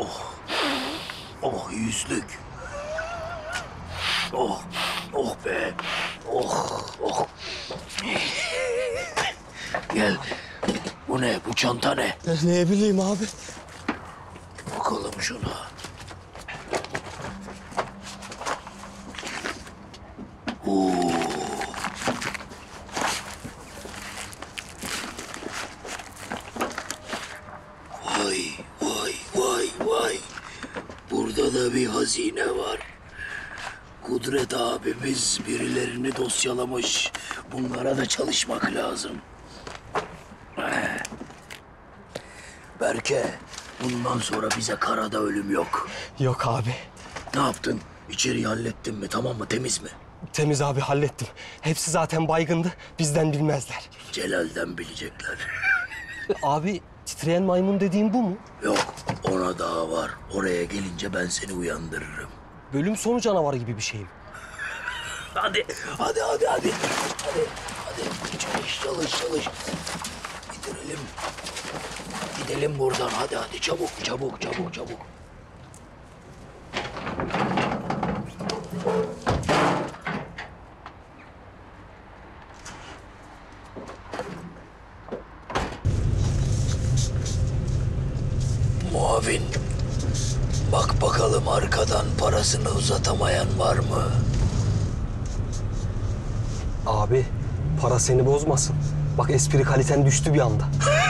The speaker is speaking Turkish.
Oh, oh yüzlük. Oh, oh be. Oh, oh. Gel. Bu ne? Bu çanta ne? Ne bileyim abi. Bakalım şuna. Oo. Burada da bir hazine var. Kudret abimiz birilerini dosyalamış. Bunlara da çalışmak lazım. Berke, bundan sonra bize karada ölüm yok. Yok abi. Ne yaptın? İçeriği hallettin mi? Tamam mı? Temiz mi? Temiz abi, hallettim. Hepsi zaten baygındı. Bizden bilmezler. Celal'den bilecekler. Abi, titreyen maymun dediğin bu mu? Yok. Ona daha var. Oraya gelince ben seni uyandırırım. Bölüm sonu canavarı gibi bir şeyim. Hadi, hadi, hadi, hadi. Hadi, hadi. Çalış, çalış, çalış. Gidelim. Gidelim buradan. Hadi, hadi. Çabuk, çabuk, çabuk, çabuk. Muavin, bak bakalım arkadan parasını uzatamayan var mı? Abi, para seni bozmasın. Bak espri kaliten düştü bir anda.